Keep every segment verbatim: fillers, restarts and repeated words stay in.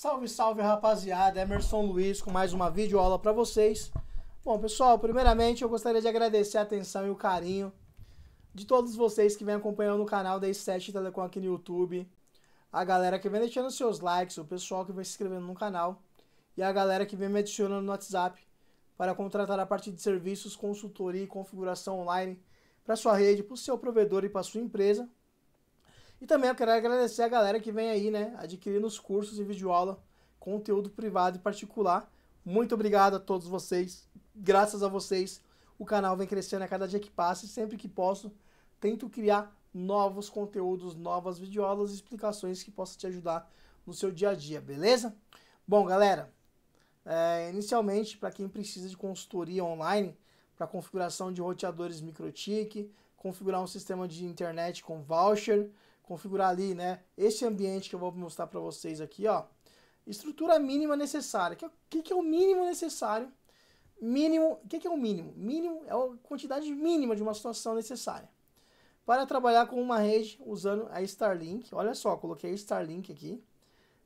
Salve, salve, rapaziada! Emerson Luiz com mais uma videoaula para vocês. Bom, pessoal, primeiramente eu gostaria de agradecer a atenção e o carinho de todos vocês que vêm acompanhando o canal da I sete Telecom aqui no YouTube, a galera que vem deixando seus likes, o pessoal que vem se inscrevendo no canal e a galera que vem me adicionando no WhatsApp para contratar a parte de serviços, consultoria e configuração online para sua rede, para o seu provedor e para sua empresa. E também eu quero agradecer a galera que vem aí, né, adquirindo os cursos e videoaula, conteúdo privado e particular. Muito obrigado a todos vocês. Graças a vocês, o canal vem crescendo a cada dia que passa e sempre que posso, tento criar novos conteúdos, novas videoaulas e explicações que possam te ajudar no seu dia a dia, beleza? Bom, galera, é, inicialmente, para quem precisa de consultoria online, para configuração de roteadores Mikrotik, configurar um sistema de internet com voucher, configurar ali, né, esse ambiente que eu vou mostrar para vocês aqui, ó, estrutura mínima necessária. O que, que é o mínimo necessário? Mínimo, o que, que é o mínimo? Mínimo é a quantidade mínima de uma situação necessária para trabalhar com uma rede usando a Starlink. Olha só, coloquei a Starlink aqui.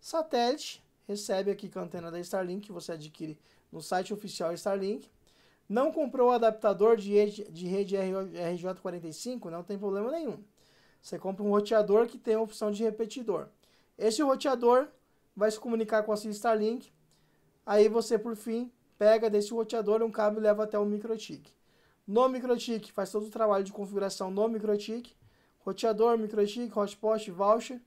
Satélite, recebe aqui com a antena da Starlink, que você adquire no site oficial Starlink. Não comprou o adaptador de rede, de rede R J quarenta e cinco? Não tem problema nenhum. Você compra um roteador que tem a opção de repetidor. Esse roteador vai se comunicar com a sua Starlink. Aí você, por fim, pega desse roteador um cabo e leva até o Mikrotik. No Mikrotik, faz todo o trabalho de configuração no Mikrotik. Roteador, Mikrotik, Hotspot, Voucher.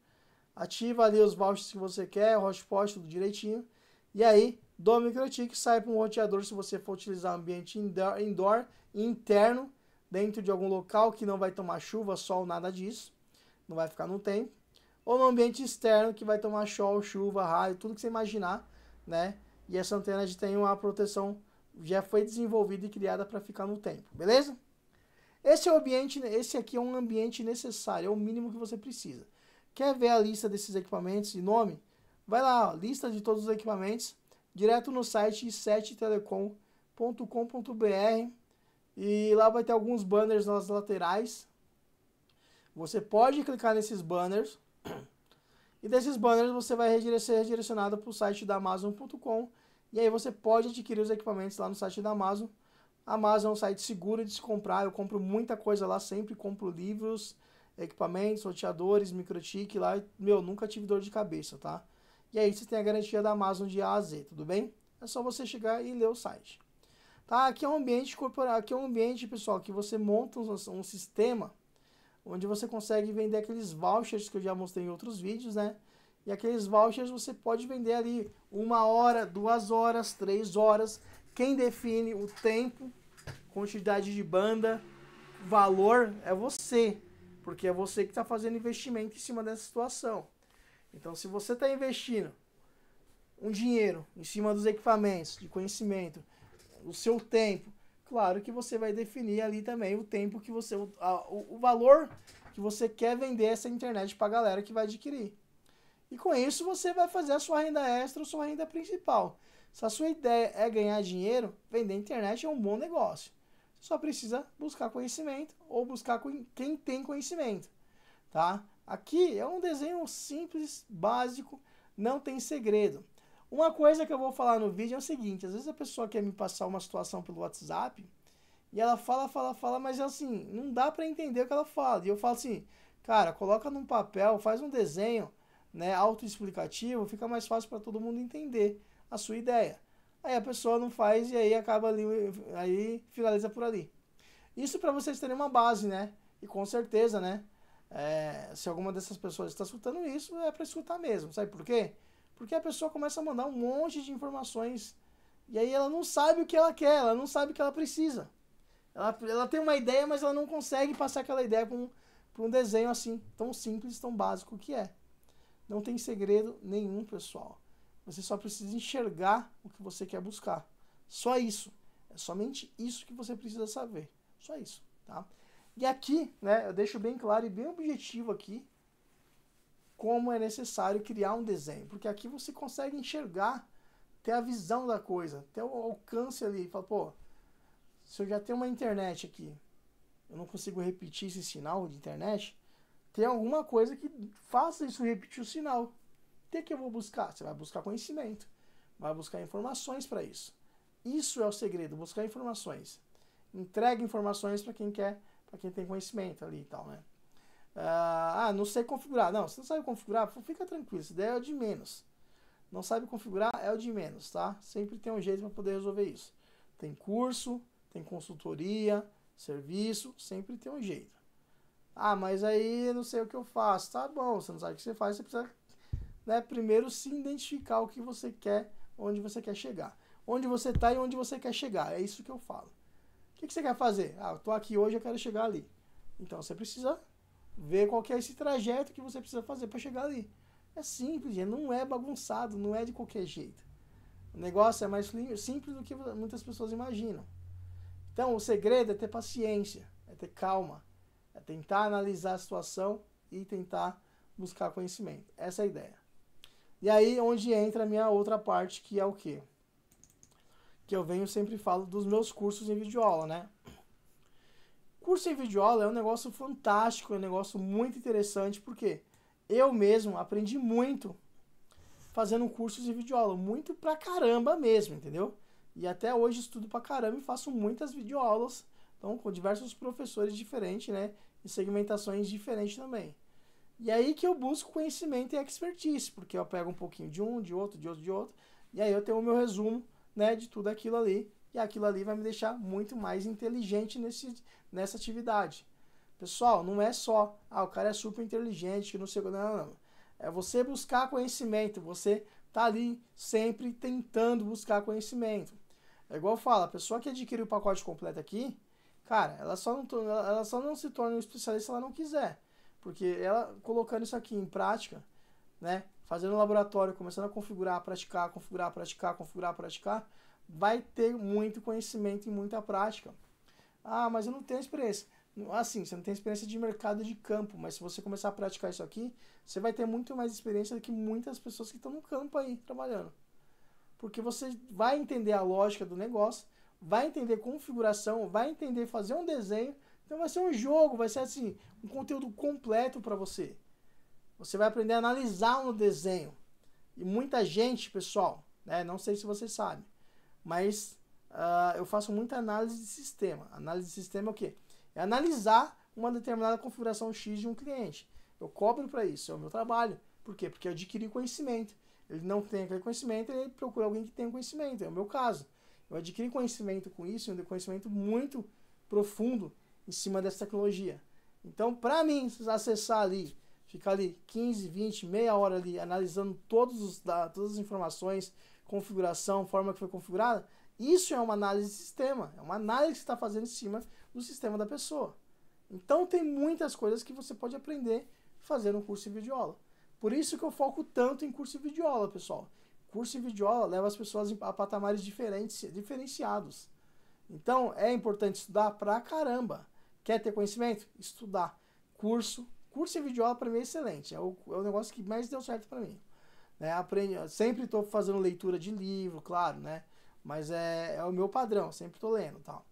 Ativa ali os vouchers que você quer, Hotspot, tudo direitinho. E aí, do Mikrotik, sai para um roteador se você for utilizar ambiente indoor, indoor interno, dentro de algum local que não vai tomar chuva, sol, nada disso, não vai ficar no tempo, ou no ambiente externo que vai tomar sol, chuva, raio, tudo que você imaginar, né? E essa antena tem uma proteção, já foi desenvolvida e criada para ficar no tempo, beleza? Esse é o ambiente, esse aqui é um ambiente necessário, é o mínimo que você precisa. Quer ver a lista desses equipamentos e nome? Vai lá, ó, lista de todos os equipamentos, direto no site i sete telecom ponto com ponto br. E lá vai ter alguns banners nas laterais. Você pode clicar nesses banners. E desses banners você vai ser redirecionado para o site da Amazon ponto com. E aí você pode adquirir os equipamentos lá no site da Amazon. Amazon é um site seguro de se comprar. Eu compro muita coisa lá, sempre compro livros, equipamentos, roteadores, Mikrotik lá. Meu, nunca tive dor de cabeça, tá? E aí você tem a garantia da Amazon de A a Z, tudo bem? É só você chegar e ler o site. Tá, aqui é um ambiente corporal, aqui é um ambiente, pessoal, que você monta um, um sistema onde você consegue vender aqueles vouchers que eu já mostrei em outros vídeos, né? E aqueles vouchers você pode vender ali uma hora, duas horas, três horas. Quem define o tempo, quantidade de banda, valor é você, porque é você que está fazendo investimento em cima dessa situação. Então, se você está investindo um dinheiro em cima dos equipamentos de conhecimento, o seu tempo, claro que você vai definir ali também o tempo que você, o, o valor que você quer vender essa internet para a galera que vai adquirir. E com isso você vai fazer a sua renda extra ou sua renda principal. Se a sua ideia é ganhar dinheiro, vender internet é um bom negócio. Você só precisa buscar conhecimento ou buscar quem tem conhecimento, tá? Aqui é um desenho simples, básico, não tem segredo. Uma coisa que eu vou falar no vídeo é o seguinte, às vezes a pessoa quer me passar uma situação pelo WhatsApp e ela fala, fala, fala, mas assim, não dá para entender o que ela fala. E eu falo assim, cara, coloca num papel, faz um desenho, né, autoexplicativo, fica mais fácil para todo mundo entender a sua ideia. Aí a pessoa não faz e aí acaba ali, aí finaliza por ali. Isso para vocês terem uma base, né? E com certeza, né? É, se alguma dessas pessoas está escutando isso, é para escutar mesmo, sabe por quê? Porque a pessoa começa a mandar um monte de informações e aí ela não sabe o que ela quer, ela não sabe o que ela precisa. Ela, ela tem uma ideia, mas ela não consegue passar aquela ideia para um, um desenho assim, tão simples, tão básico que é. Não tem segredo nenhum, pessoal. Você só precisa enxergar o que você quer buscar. Só isso. É somente isso que você precisa saber. Só isso, tá? E aqui, né, eu deixo bem claro e bem objetivo aqui, como é necessário criar um desenho, porque aqui você consegue enxergar, ter a visão da coisa, ter o alcance ali, fala, pô, se eu já tenho uma internet aqui, eu não consigo repetir esse sinal de internet, tem alguma coisa que faça isso repetir o sinal, O que, que eu vou buscar? Você vai buscar conhecimento, vai buscar informações para isso. Isso é o segredo, buscar informações. Entrega informações para quem quer, para quem tem conhecimento ali e tal, né? Ah, não sei configurar. Não, você não sabe configurar, fica tranquilo, isso daí é o de menos. Não sabe configurar, é o de menos, tá? Sempre tem um jeito para poder resolver isso. Tem curso, tem consultoria, serviço, sempre tem um jeito. Ah, mas aí não sei o que eu faço. Tá bom, você não sabe o que você faz, você precisa, né, primeiro se identificar o que você quer, onde você quer chegar. Onde você está e onde você quer chegar, é isso que eu falo. O que, que você quer fazer? Ah, eu estou aqui hoje, eu quero chegar ali. Então você precisa ver qual que é esse trajeto que você precisa fazer para chegar ali. É simples, não é bagunçado, não é de qualquer jeito. O negócio é mais simples do que muitas pessoas imaginam. Então, o segredo é ter paciência, é ter calma, é tentar analisar a situação e tentar buscar conhecimento. Essa é a ideia. E aí, onde entra a minha outra parte, que é o quê? Que eu venho sempre falo dos meus cursos em videoaula, né? Curso em videoaula é um negócio fantástico, é um negócio muito interessante, porque eu mesmo aprendi muito fazendo cursos de videoaula, muito pra caramba mesmo, entendeu? E até hoje estudo pra caramba e faço muitas videoaulas, então com diversos professores diferentes, né? E segmentações diferentes também. E aí que eu busco conhecimento e expertise, porque eu pego um pouquinho de um, de outro, de outro, de outro, e aí eu tenho o meu resumo, né, de tudo aquilo ali, e aquilo ali vai me deixar muito mais inteligente nesse, nessa atividade. Pessoal, não é só, ah, o cara é super inteligente, que não sei o que, não, não, não. É você buscar conhecimento, você tá ali sempre tentando buscar conhecimento. É igual eu falo, a pessoa que adquire o pacote completo aqui, cara, ela só não, ela só não se torna um especialista se ela não quiser. Porque ela colocando isso aqui em prática, né, fazendo um laboratório, começando a configurar, praticar, configurar, praticar, configurar, praticar, vai ter muito conhecimento e muita prática. Ah, mas eu não tenho experiência. Assim, você não tem experiência de mercado de campo, mas se você começar a praticar isso aqui, você vai ter muito mais experiência do que muitas pessoas que estão no campo aí, trabalhando. Porque você vai entender a lógica do negócio, vai entender configuração, vai entender fazer um desenho, então vai ser um jogo, vai ser assim, um conteúdo completo para você. Você vai aprender a analisar um desenho. E muita gente, pessoal, né, não sei se você sabe, mas uh, eu faço muita análise de sistema. Análise de sistema é o quê? É analisar uma determinada configuração X de um cliente. Eu cobro para isso, é o meu trabalho. Por quê? Porque eu adquiri conhecimento. Ele não tem aquele conhecimento, ele procura alguém que tenha conhecimento. É o meu caso. Eu adquiri conhecimento com isso, um conhecimento muito profundo em cima dessa tecnologia. Então, para mim, acessar ali, ficar ali quinze, vinte, meia hora ali, analisando todos os dados, todas as informações, configuração, forma que foi configurada, isso é uma análise de sistema. É uma análise que você está fazendo em cima do sistema da pessoa. Então tem muitas coisas que você pode aprender fazendo um curso de videoaula. Por isso que eu foco tanto em curso de videoaula, pessoal. Curso de videoaula leva as pessoas a patamares diferentes, diferenciados. Então é importante estudar pra caramba. Quer ter conhecimento? Estudar. Curso. Curso de videoaula para mim é excelente. É o, é o negócio que mais deu certo para mim. Né? Aprendi, sempre estou fazendo leitura de livro, claro, né? Mas é, é o meu padrão, sempre estou lendo e tal.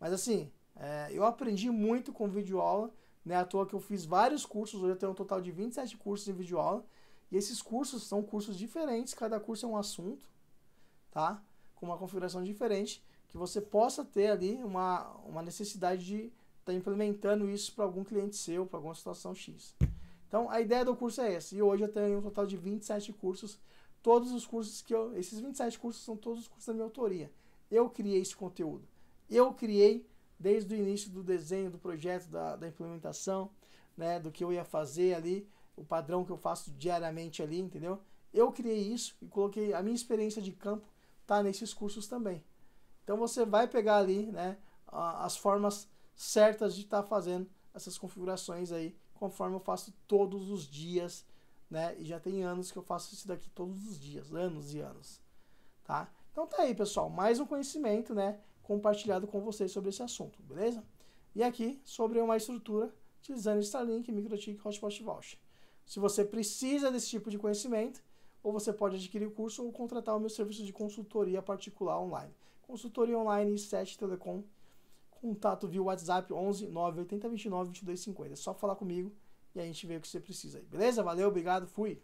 Mas assim, é, eu aprendi muito com videoaula, né? À toa que eu fiz vários cursos, hoje eu tenho um total de vinte e sete cursos em videoaula. E esses cursos são cursos diferentes, cada curso é um assunto, tá? Com uma configuração diferente, que você possa ter ali uma, uma necessidade de estar tá implementando isso para algum cliente seu, para alguma situação X. Então a ideia do curso é essa, e hoje eu tenho um total de vinte e sete cursos. Todos os cursos que eu... Esses vinte e sete cursos são todos os cursos da minha autoria. Eu criei esse conteúdo. Eu criei desde o início do desenho, do projeto, da, da implementação, né? Do que eu ia fazer ali, o padrão que eu faço diariamente ali, entendeu? Eu criei isso e coloquei... A minha experiência de campo tá nesses cursos também. Então você vai pegar ali, né? As formas certas de estar tá fazendo essas configurações aí, conforme eu faço todos os dias, né? E já tem anos que eu faço isso daqui todos os dias, anos e anos, tá? Então tá aí, pessoal, mais um conhecimento, né, compartilhado com vocês sobre esse assunto, beleza? E aqui sobre uma estrutura utilizando Starlink, Mikrotik, Hotspot, Voucher. Se você precisa desse tipo de conhecimento, ou você pode adquirir o curso ou contratar o meu serviço de consultoria particular online. Consultoria online I sete Telecom, contato via WhatsApp onze, nove oito zero, dois nove, dois dois cinco zero. É só falar comigo. E a gente vê o que você precisa aí, beleza? Valeu, obrigado, fui!